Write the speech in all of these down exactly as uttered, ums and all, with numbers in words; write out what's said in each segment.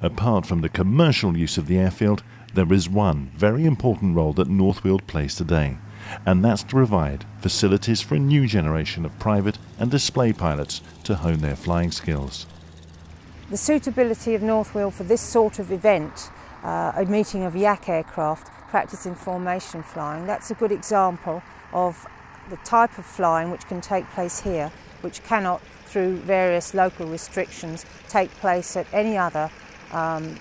Apart from the commercial use of the airfield, there is one very important role that North Weald plays today, and that's to provide facilities for a new generation of private and display pilots to hone their flying skills. The suitability of North Weald for this sort of event, uh, a meeting of Yak aircraft practicing formation flying, that's a good example of the type of flying which can take place here, which cannot, through various local restrictions, take place at any other um,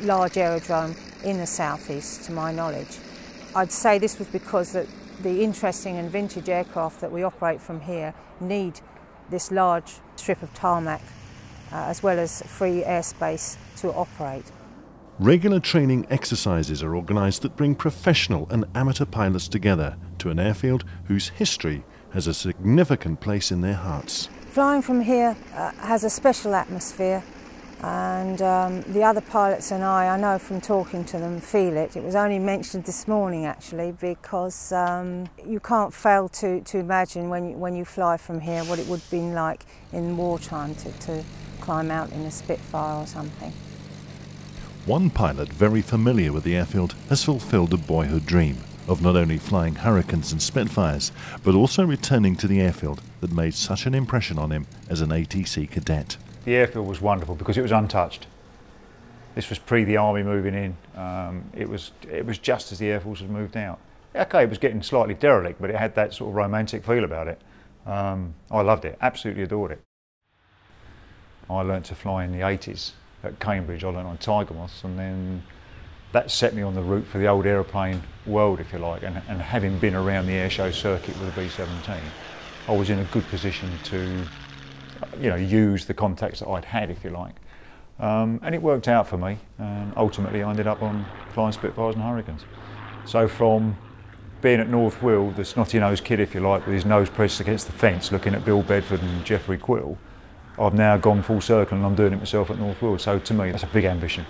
large aerodrome in the southeast, to my knowledge. I'd say this was because that the interesting and vintage aircraft that we operate from here need this large strip of tarmac uh, as well as free airspace to operate. Regular training exercises are organised that bring professional and amateur pilots together to an airfield whose history has a significant place in their hearts. Flying from here uh, has a special atmosphere, and um, the other pilots and I, I know from talking to them, feel it. It was only mentioned this morning actually, because um, you can't fail to, to imagine when you, when you fly from here what it would have been like in wartime to, to climb out in a Spitfire or something. One pilot very familiar with the airfield has fulfilled a boyhood dream of not only flying Hurricanes and Spitfires, but also returning to the airfield that made such an impression on him as an A T C cadet. The airfield was wonderful because it was untouched. This was pre the army moving in. Um, it, was, it was just as the Air Force had moved out. Okay, it was getting slightly derelict, but it had that sort of romantic feel about it. Um, I loved it, absolutely adored it. I learnt to fly in the eighties. At Cambridge, I learned on Tiger Moths, and then that set me on the route for the old aeroplane world, if you like, and, and having been around the airshow circuit with a B seventeen, I was in a good position to, you know, use the contacts that I'd had, if you like. Um, and it worked out for me, and ultimately I ended up on flying Spitfires and Hurricanes. So from being at North Weald, the snotty-nosed kid, if you like, with his nose pressed against the fence, looking at Bill Bedford and Geoffrey Quill, I've now gone full circle and I'm doing it myself at North Weald, so to me that's a big ambition.